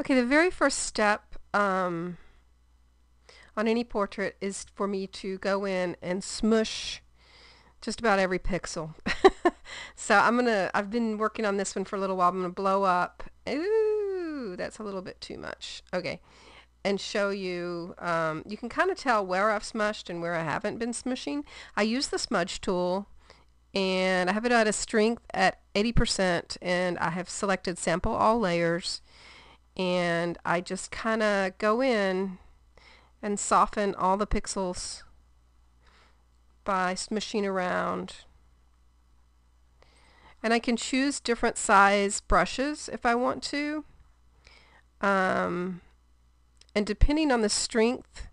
Okay, the very first step on any portrait is for me to go in and smoosh just about every pixel. So I've been working on this one for a little while. I'm gonna blow up, ooh, that's a little bit too much, okay, and show you, you can kind of tell where I've smushed and where I haven't been smushing. I use the smudge tool and I have it at a strength at 80% and I have selected sample all layers. And I just kind of go in and soften all the pixels by smooshing around. And I can choose different size brushes if I want to. And depending on the strength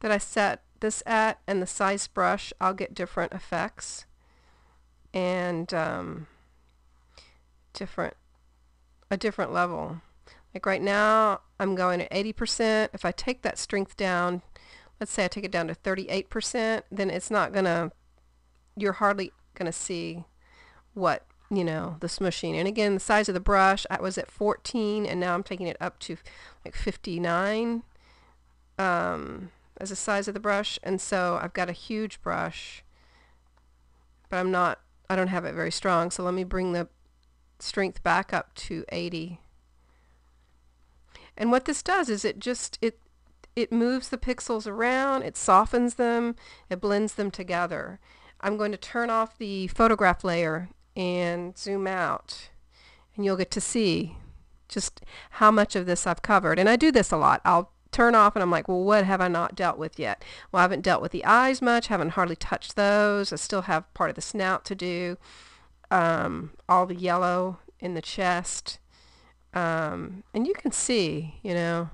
that I set this at and the size brush, I'll get different effects and a different level. Like right now, I'm going at 80%. If I take that strength down, let's say I take it down to 38%, then it's not gonna, you're hardly gonna see what, you know, the smushing. And again, the size of the brush, I was at 14 and now I'm taking it up to like 59 as the size of the brush. And so I've got a huge brush, but I don't have it very strong. So let me bring the strength back up to 80. And what this does is it moves the pixels around, it softens them, it blends them together. I'm going to turn off the photograph layer and zoom out, and you'll get to see just how much of this I've covered. And I do this a lot. I'll turn off and I'm like, well, what have I not dealt with yet? Well, I haven't dealt with the eyes much, haven't hardly touched those. I still have part of the snout to do, all the yellow in the chest. And you can see, you know,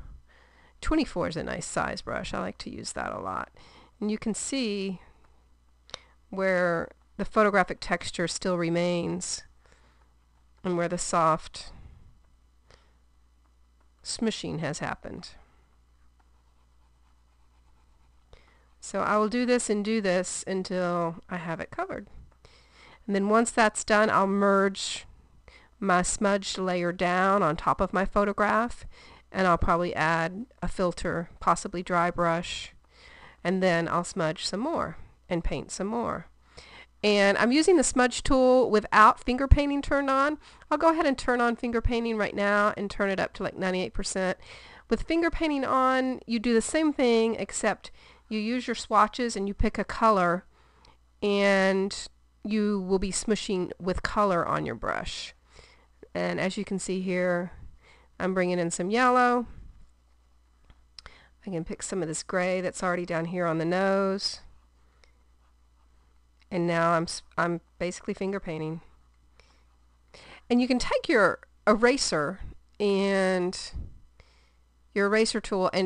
24 is a nice size brush. I like to use that a lot. And you can see where the photographic texture still remains and where the soft smushing has happened. So I will do this until I have it covered. And then once that's done, I'll merge my smudged layer down on top of my photograph, and I'll probably add a filter, possibly dry brush, and then I'll smudge some more and paint some more. And I'm using the smudge tool without finger painting turned on. I'll go ahead and turn on finger painting right now and turn it up to like 98%. With finger painting on, you do the same thing, except you use your swatches and you pick a color, and you will be smushing with color on your brush. And as you can see here, I'm bringing in some yellow. I can pick some of this gray that's already down here on the nose. And now I'm basically finger painting. And you can take your eraser tool and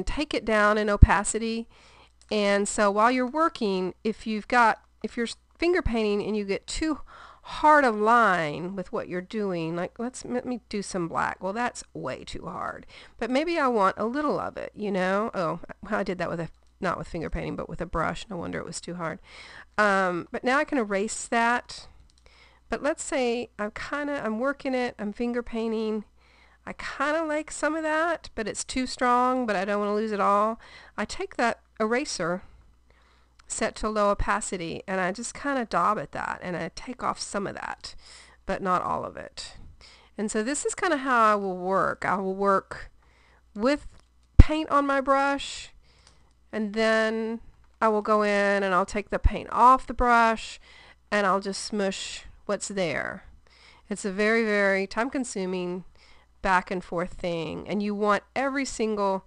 take it down in opacity. And so while you're working, if you're finger painting and you get too hard to align with what you're doing, like let me do some black, well that's way too hard, but maybe I want a little of it, you know. Oh well, I did that not with finger painting but with a brush, no wonder it was too hard. But now I can erase that. But let's say I'm working it, I'm finger painting, I kinda like some of that but it's too strong, but I don't want to lose it all. I take that eraser set to low opacity and I just kind of daub at that and I take off some of that but not all of it. And so this is kind of how I will work. I will work with paint on my brush and then I will go in and I'll take the paint off the brush and I'll just smush what's there. It's a very, very time-consuming back and forth thing, and you want every single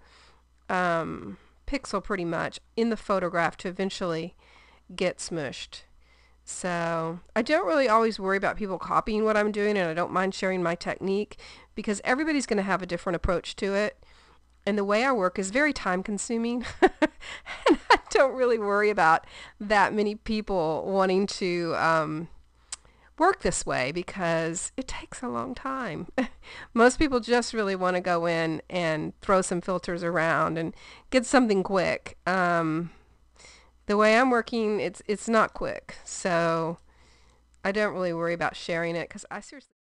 pixel pretty much in the photograph to eventually get smushed. So I don't really always worry about people copying what I'm doing, and I don't mind sharing my technique because everybody's going to have a different approach to it, and the way I work is very time consuming and I don't really worry about that many people wanting to work this way because it takes a long time. Most people just really want to go in and throw some filters around and get something quick. The way I'm working, it's not quick, so I don't really worry about sharing it because I seriously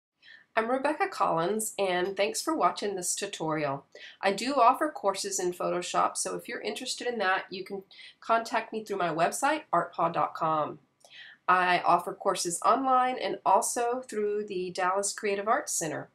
I'm Rebecca Collins, and thanks for watching this tutorial. I do offer courses in Photoshop, so if you're interested in that, you can contact me through my website, artpaw.com. I offer courses online and also through the Dallas Creative Arts Center.